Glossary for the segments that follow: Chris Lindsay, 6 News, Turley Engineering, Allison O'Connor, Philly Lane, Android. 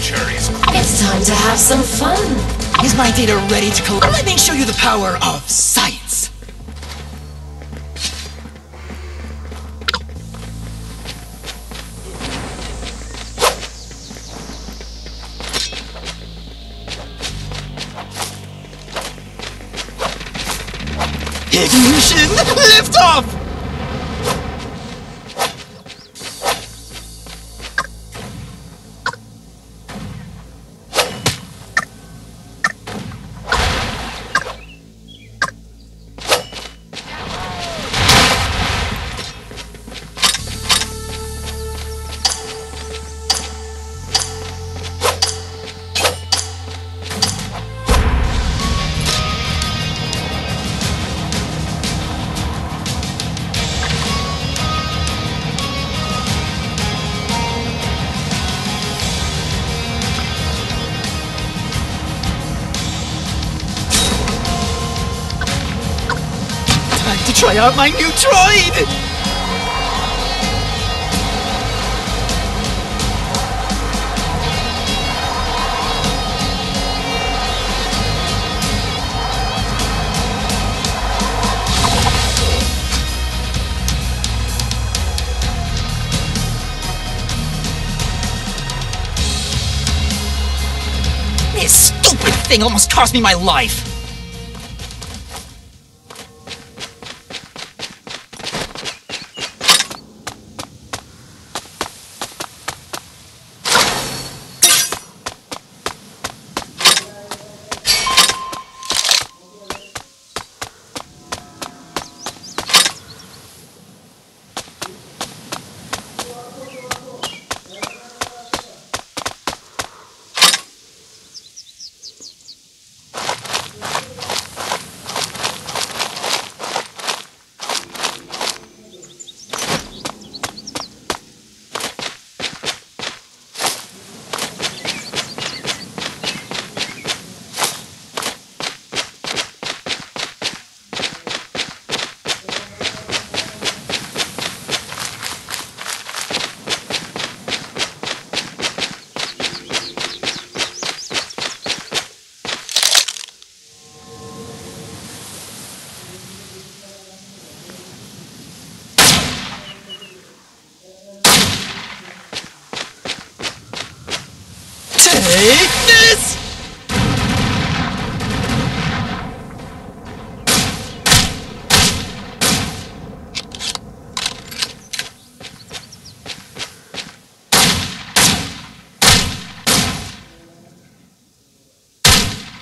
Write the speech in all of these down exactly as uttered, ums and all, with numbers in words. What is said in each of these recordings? cherries. It's time to have some fun. Is my data ready to collect? Let me show you the power of science. Ignition liftoff! Try out my new droid! This stupid thing almost cost me my life!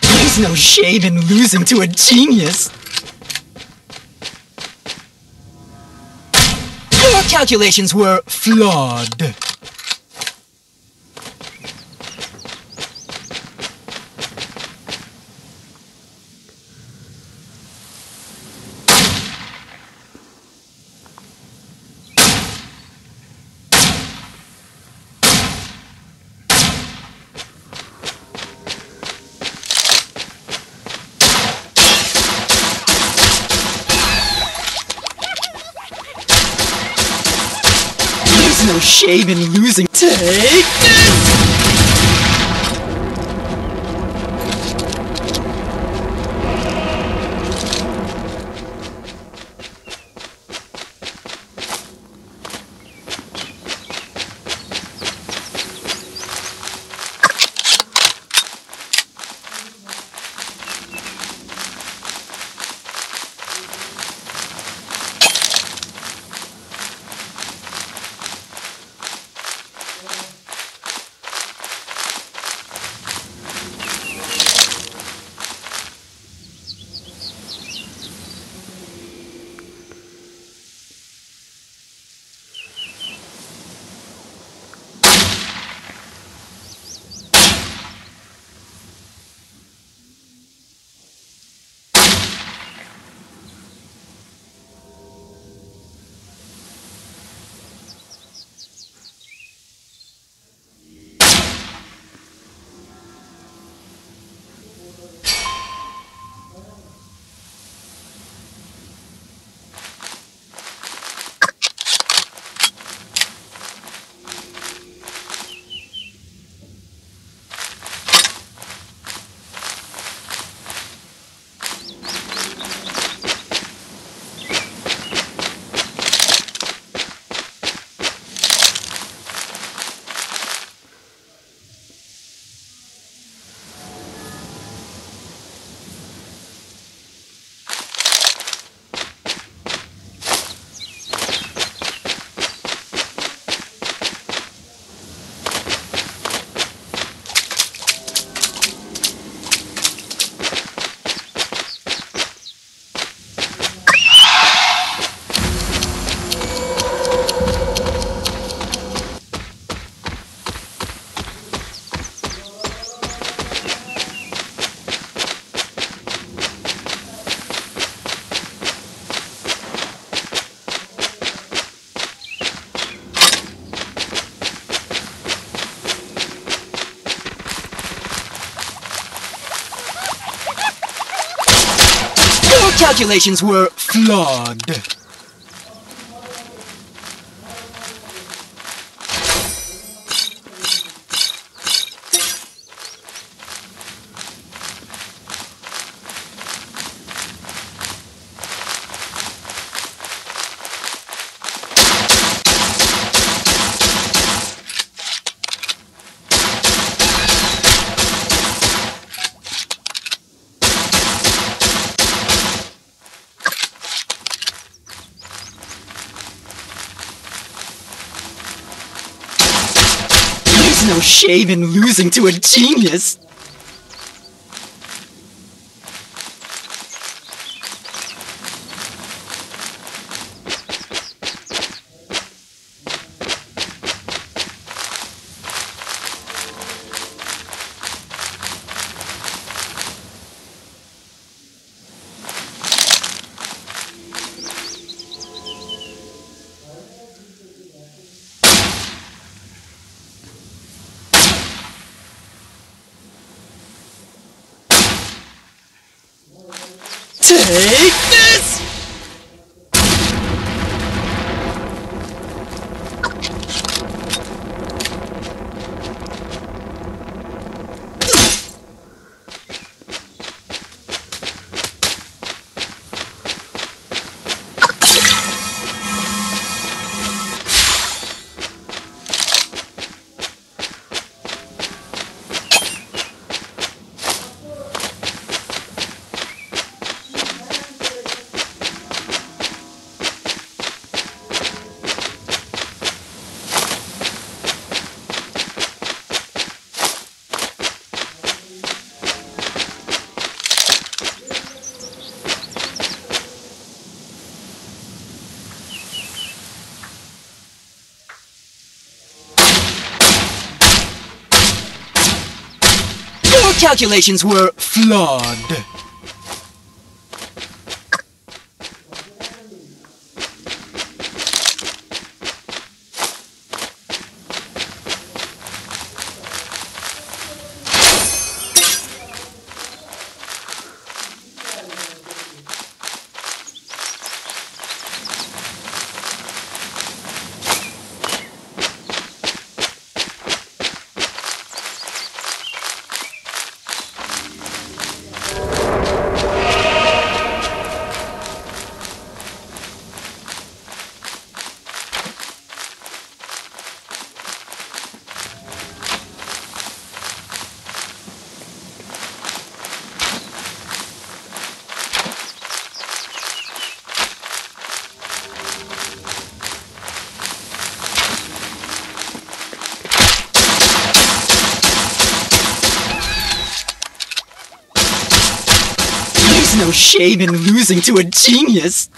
There's no shame in losing to a genius. Your calculations were flawed. No shame in losing. Take this! calculations were flawed. No shame in losing to a genius! Take this! Calculations were flawed. No shame in losing to a genius!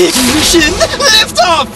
Ignition liftoff!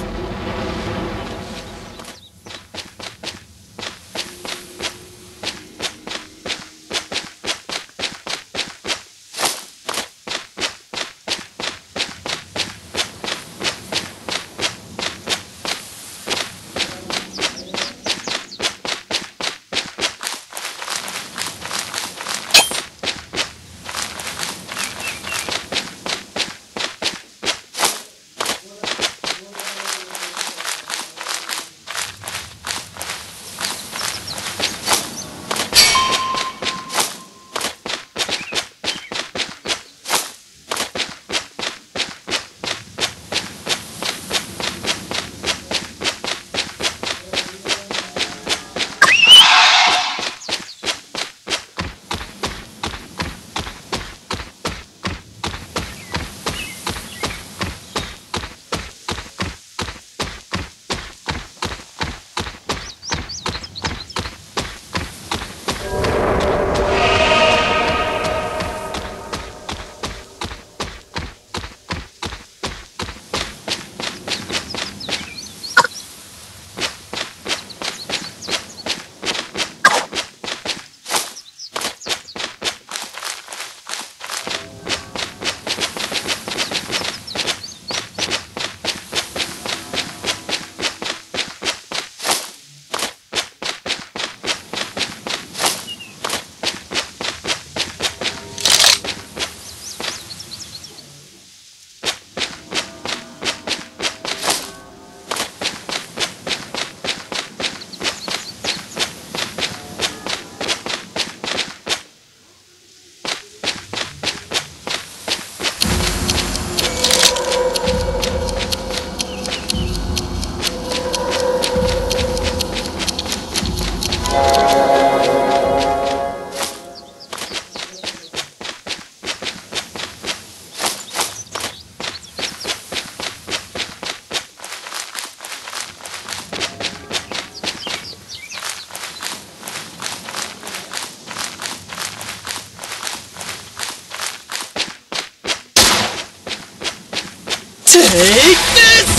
Take this!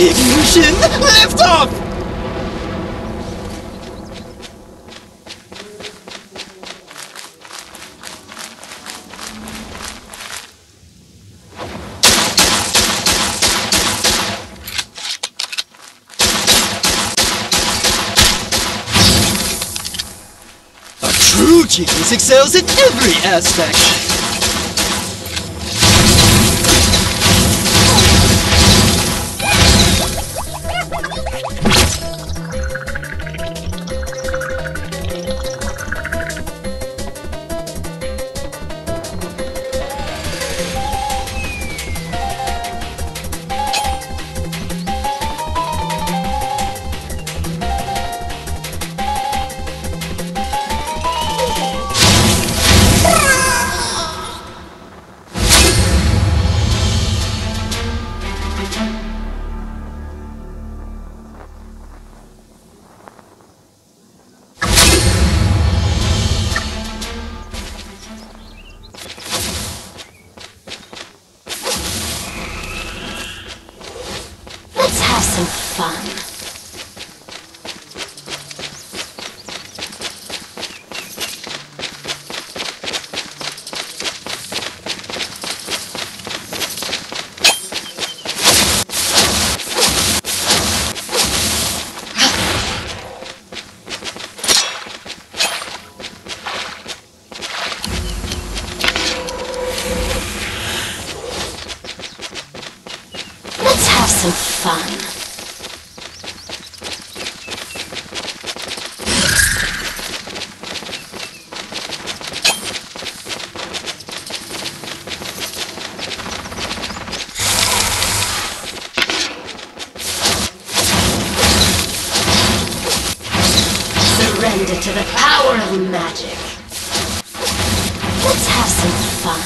Ignition liftoff! A true genius excels in every aspect. To the power of magic. Let's have some fun.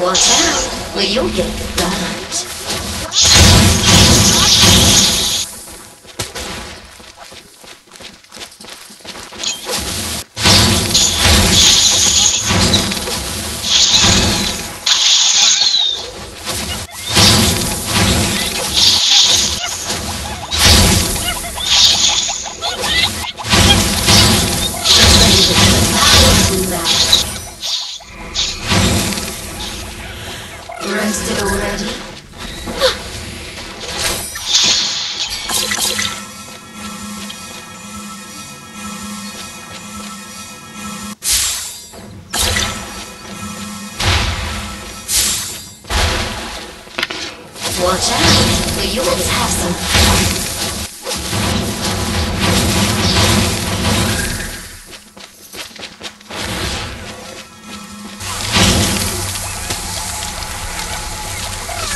Watch out, but you will have some fun.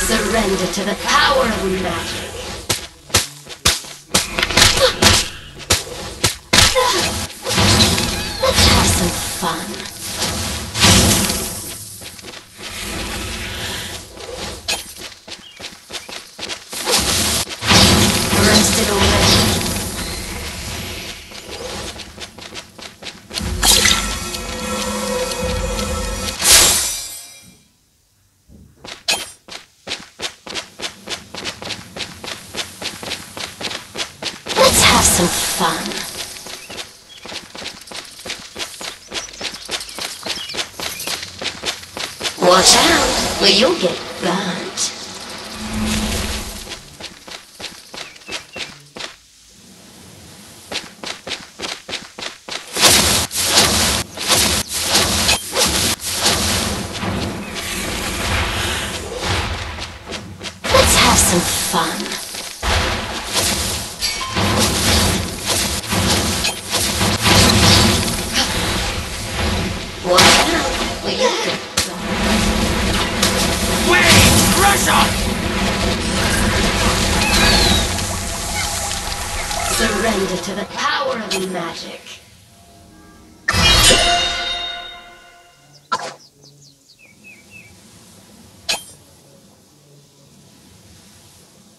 Surrender to the power of magic. Let's have some fun. fun. Watch out, or you'll get burnt. Let's have some fun. Surrender to the power of magic.